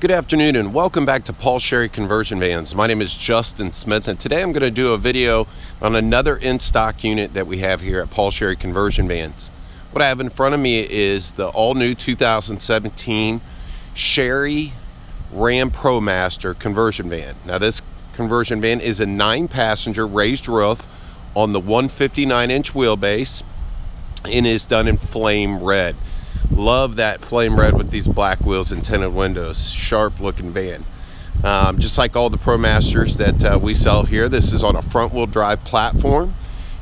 Good afternoon and welcome back to Paul Sherry Conversion Vans. My name is Justin Smith and today I'm going to do a video on another in-stock unit that we have here at Paul Sherry Conversion Vans. What I have in front of me is the all-new 2017 Sherry Ram ProMaster conversion van. Now this conversion van is a 9-passenger raised roof on the 159-inch wheelbase and is done in flame red. Love that flame red with these black wheels and tinted windows. Sharp looking van. Just like all the ProMasters that we sell here, this is on a front wheel drive platform.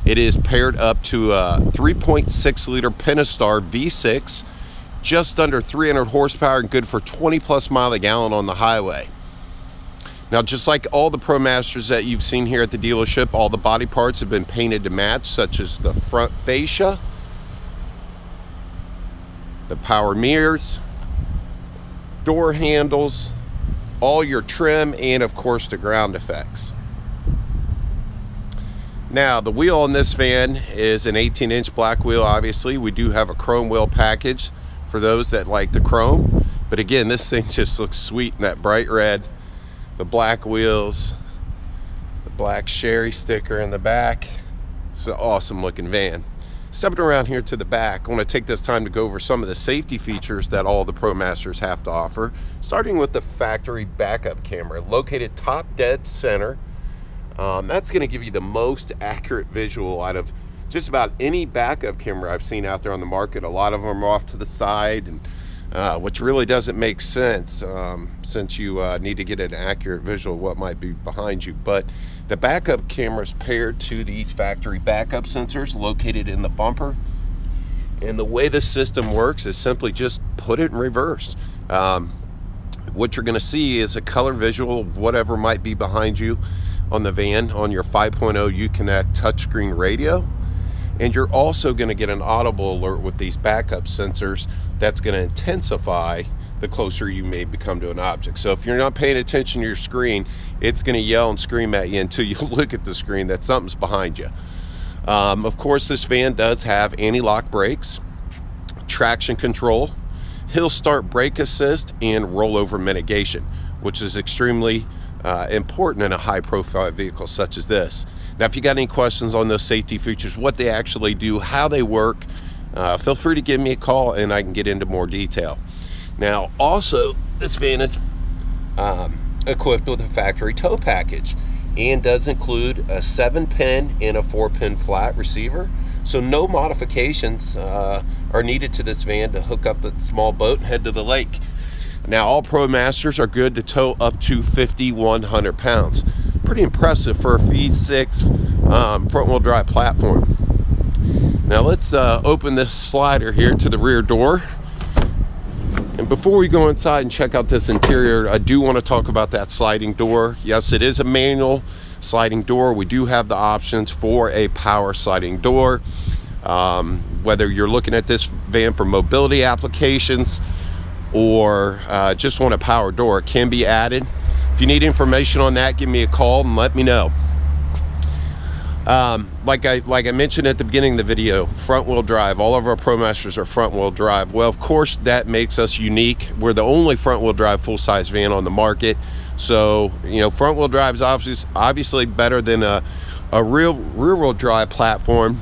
It is paired up to a 3.6 liter Pentastar V6, just under 300 horsepower and good for 20 plus mile a gallon on the highway. Now just like all the ProMasters that you've seen here at the dealership, all the body parts have been painted to match, such as the front fascia, the power mirrors, door handles, all your trim, and of course the ground effects. Now the wheel on this van is an 18-inch black wheel. Obviously we do have a chrome wheel package for those that like the chrome, but again this thing just looks sweet in that bright red, the black wheels, the black Sherry sticker in the back. It's an awesome looking van. Stepping around here to the back, I want to take this time to go over some of the safety features that all the ProMasters have to offer, starting with the factory backup camera located top dead center. That's going to give you the most accurate visual out of just about any backup camera I've seen out there on the market. A lot of them are off to the side, and which really doesn't make sense since you need to get an accurate visual of what might be behind you. But the backup camera is paired to these factory backup sensors located in the bumper. And the way the system works is simply just put it in reverse. What you're going to see is a color visual of whatever might be behind you on the van on your 5.0 UConnect touchscreen radio. And you're also going to get an audible alert with these backup sensors that's going to intensify the closer you may become to an object. So if you're not paying attention to your screen, it's going to yell and scream at you until you look at the screen that something's behind you. Of course, this van does have anti-lock brakes, traction control, hill start brake assist, and rollover mitigation, which is extremely important in a high profile vehicle such as this. Now if you got any questions on those safety features, what they actually do, how they work, feel free to give me a call and I can get into more detail. Now also this van is equipped with a factory tow package and does include a 7-pin and a 4-pin flat receiver, so no modifications are needed to this van to hook up the small boat and head to the lake. Now all ProMasters are good to tow up to 5,100 pounds. Pretty impressive for a V6 front wheel drive platform. Now let's open this slider here to the rear door. And before we go inside and check out this interior, I do want to talk about that sliding door. Yes, it is a manual sliding door. We do have the options for a power sliding door. Whether you're looking at this van for mobility applications, or just want a power door, it can be added. If you need information on that, give me a call and let me know. Like I mentioned at the beginning of the video, front wheel drive. All of our ProMasters are front wheel drive. Well, of course that makes us unique. We're the only front wheel drive full-size van on the market, so you know, front wheel drive is obviously better than a real rear wheel drive platform.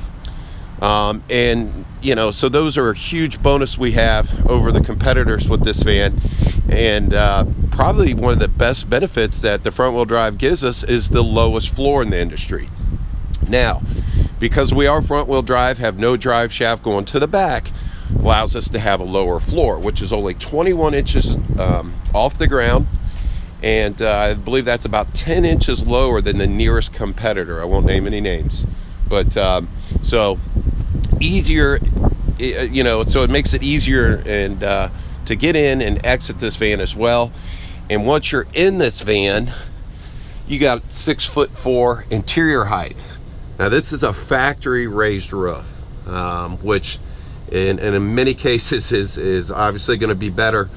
And you know, so those are a huge bonus we have over the competitors with this van. And probably one of the best benefits that the front wheel drive gives us is the lowest floor in the industry. Now because we are front wheel drive, have no drive shaft going to the back, allows us to have a lower floor, which is only 21 inches off the ground, and I believe that's about 10 inches lower than the nearest competitor. I won't name any names, but so easier, you know, so it makes it easier and to get in and exit this van as well. And once you're in this van, you got 6'4" interior height. Now this is a factory raised roof, which in many cases is obviously going to be better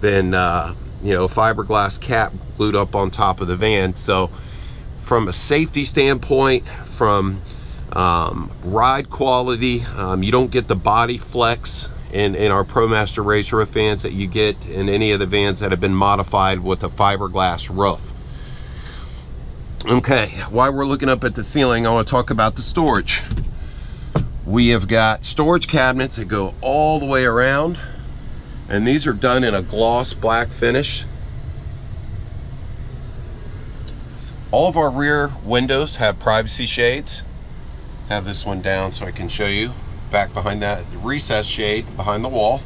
than you know, fiberglass cap glued up on top of the van. So from a safety standpoint, from ride quality, you don't get the body flex in our ProMaster Racer fans that you get in any of the vans that have been modified with a fiberglass roof. Okay, while we're looking up at the ceiling, I want to talk about the storage. We have got storage cabinets that go all the way around, and these are done in a gloss black finish. All of our rear windows have privacy shades. Have this one down so I can show you. Back behind that, the recess shade behind the wall.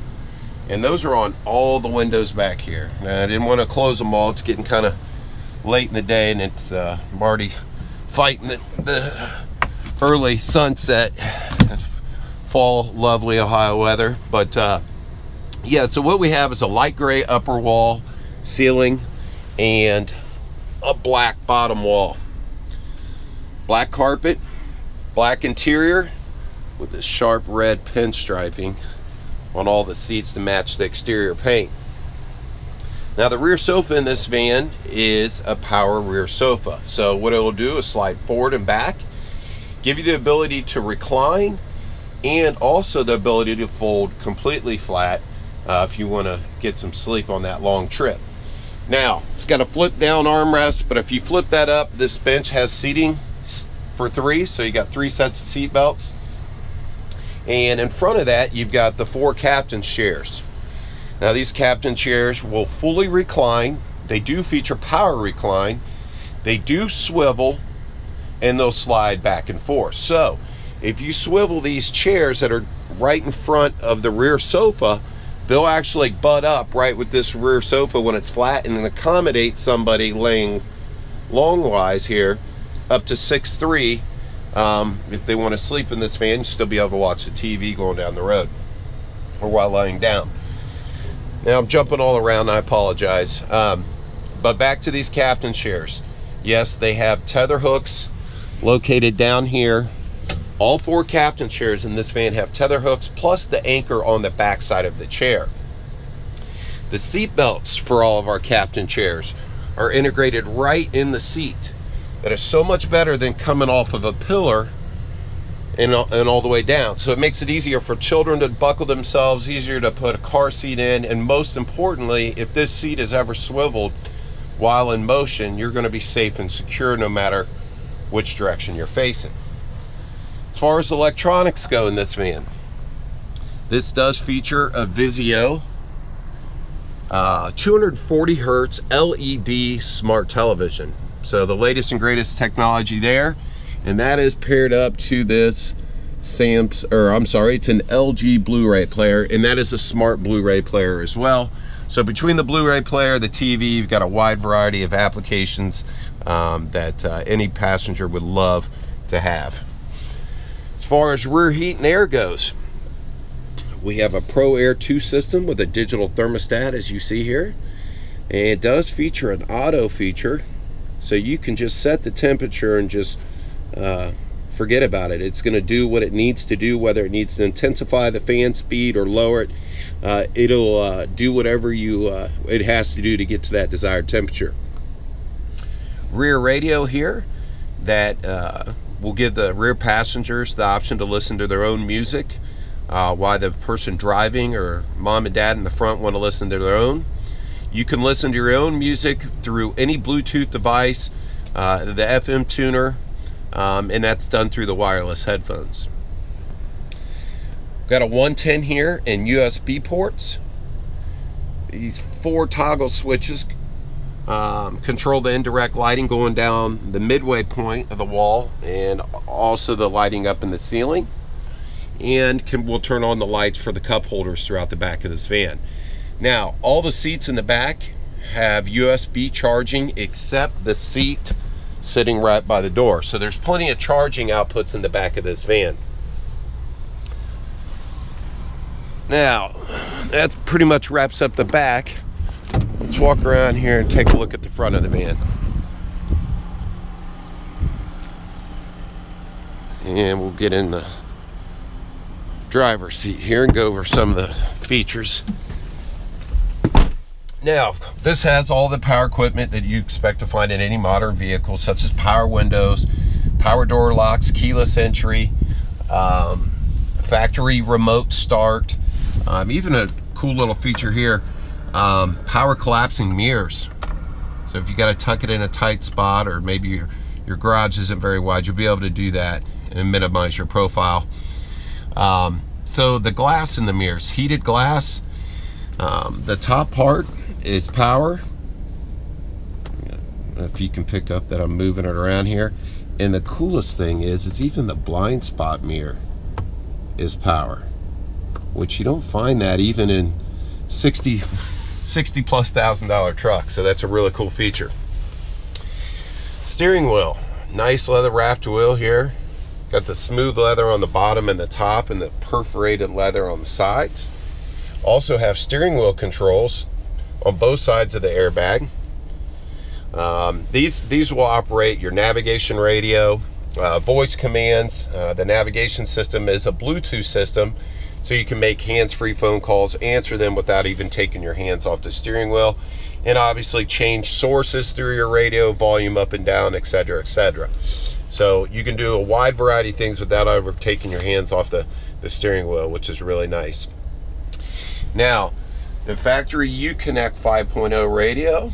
And those are on all the windows back here. Now, I didn't want to close them all. It's getting kind of late in the day, and it's I'm already fighting the early sunset. Fall, lovely Ohio weather. But yeah, so what we have is a light gray upper wall ceiling and a black bottom wall. Black carpet, black interior with the sharp red pinstriping on all the seats to match the exterior paint. Now the rear sofa in this van is a power rear sofa. So what it will do is slide forward and back, give you the ability to recline, and also the ability to fold completely flat if you want to get some sleep on that long trip. Now, it's got a flip down armrest, but if you flip that up, this bench has seating for three, so you got three sets of seat belts. And in front of that, you've got the four captain chairs. Now, these captain chairs will fully recline. They do feature power recline. They do swivel, and they'll slide back and forth. So, if you swivel these chairs that are right in front of the rear sofa, they'll actually butt up right with this rear sofa when it's flat and accommodate somebody laying longwise here up to 6'3". If they want to sleep in this van, you'll still be able to watch the TV going down the road or while lying down. Now I'm jumping all around, I apologize. But back to these captain chairs. Yes, they have tether hooks located down here. All four captain chairs in this van have tether hooks, plus the anchor on the back side of the chair. The seat belts for all of our captain chairs are integrated right in the seat. That is so much better than coming off of a pillar and all the way down. So it makes it easier for children to buckle themselves, easier to put a car seat in, and most importantly, if this seat is ever swiveled while in motion, you're going to be safe and secure no matter which direction you're facing. As far as electronics go in this van, this does feature a Vizio 240 hertz LED smart television. So the latest and greatest technology there, and that is paired up to this it's an LG Blu-ray player, and that is a smart Blu-ray player as well. So between the Blu-ray player, the TV, you've got a wide variety of applications that any passenger would love to have. As far as rear heat and air goes, we have a Pro Air 2 system with a digital thermostat, as you see here. And it does feature an auto feature, so you can just set the temperature and just forget about it. It's going to do what it needs to do, whether it needs to intensify the fan speed or lower it. It'll do whatever it has to do to get to that desired temperature. Rear radio here that we'll give the rear passengers the option to listen to their own music while the person driving or mom and dad in the front want to listen to their own. You can listen to your own music through any Bluetooth device, the FM tuner, and that's done through the wireless headphones. Got a 110 here and USB ports. These four toggle switches control the indirect lighting going down the midway point of the wall and also the lighting up in the ceiling, and will turn on the lights for the cup holders throughout the back of this van. Now all the seats in the back have USB charging except the seat sitting right by the door, so there's plenty of charging outputs in the back of this van. Now that's pretty much wraps up the back. Let's walk around here and take a look at the front of the van. And we'll get in the driver's seat here and go over some of the features. Now, this has all the power equipment that you expect to find in any modern vehicle, such as power windows, power door locks, keyless entry, factory remote start, Even a cool little feature here, power collapsing mirrors. So if you got to tuck it in a tight spot, or maybe your garage isn't very wide, you'll be able to do that and minimize your profile. So the glass in the mirrors, heated glass. The top part is power. If you can pick up that I'm moving it around here. And the coolest thing is even the blind spot mirror is power, which you don't find that even in 60 plus thousand dollar trucks. So that's a really cool feature. Steering wheel, nice leather wrapped wheel here. Got the smooth leather on the bottom and the top, and the perforated leather on the sides. Also have steering wheel controls on both sides of the airbag. These will operate your navigation radio, voice commands. The navigation system is a Bluetooth system, so you can make hands-free phone calls, answer them without even taking your hands off the steering wheel, and obviously change sources through your radio, volume up and down, etc., etc. So you can do a wide variety of things without ever taking your hands off the steering wheel, which is really nice. Now, the factory UConnect 5.0 radio.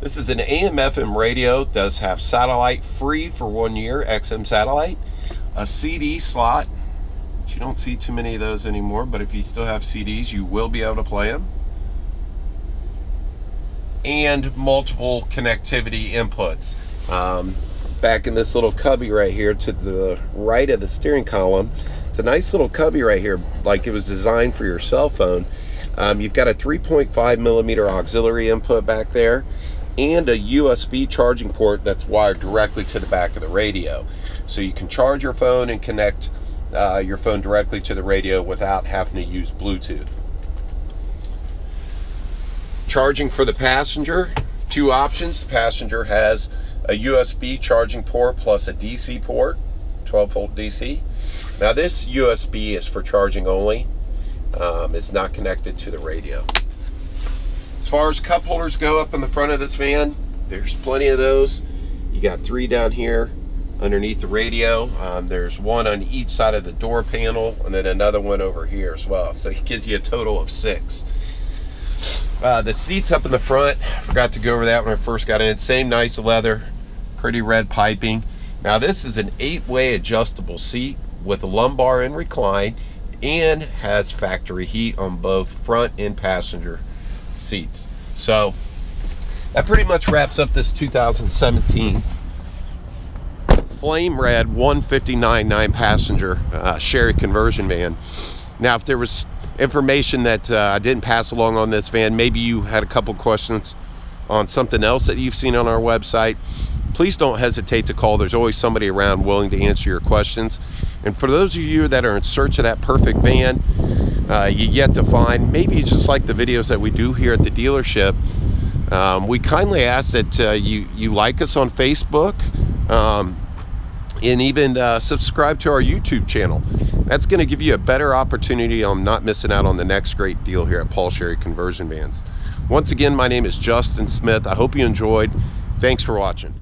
This is an AM/FM radio, does have satellite free for 1 year, XM satellite, a CD slot. You don't see too many of those anymore, but if you still have CDs, you will be able to play them. And multiple connectivity inputs. Back in this little cubby right here to the right of the steering column, it's a nice little cubby right here, like it was designed for your cell phone. You've got a 3.5 millimeter auxiliary input back there, and a USB charging port that's wired directly to the back of the radio. So you can charge your phone and connect your phone directly to the radio without having to use Bluetooth. Charging for the passenger, two options. The passenger has a USB charging port plus a DC port, 12 volt DC. Now this USB is for charging only. It's not connected to the radio. As far as cup holders go up in the front of this van, there's plenty of those. You got three down here underneath the radio. There's one on each side of the door panel, and then another one over here as well. So it gives you a total of six. The seats up in the front, I forgot to go over that when I first got in. Same nice leather, pretty red piping. Now this is an 8-way adjustable seat with a lumbar and recline, and has factory heat on both front and passenger seats. So that pretty much wraps up this 2017 flame red 159 9-passenger Sherry conversion van. Now if there was information that I didn't pass along on this van, maybe you had a couple questions on something else that you've seen on our website, please don't hesitate to call. There's always somebody around willing to answer your questions. And for those of you that are in search of that perfect van you yet to find, maybe you just like the videos that we do here at the dealership, we kindly ask that you like us on Facebook, and even subscribe to our YouTube channel. That's going to give you a better opportunity on not missing out on the next great deal here at Paul Sherry Conversion Vans. Once again, my name is Justin Smith. I hope you enjoyed. Thanks for watching.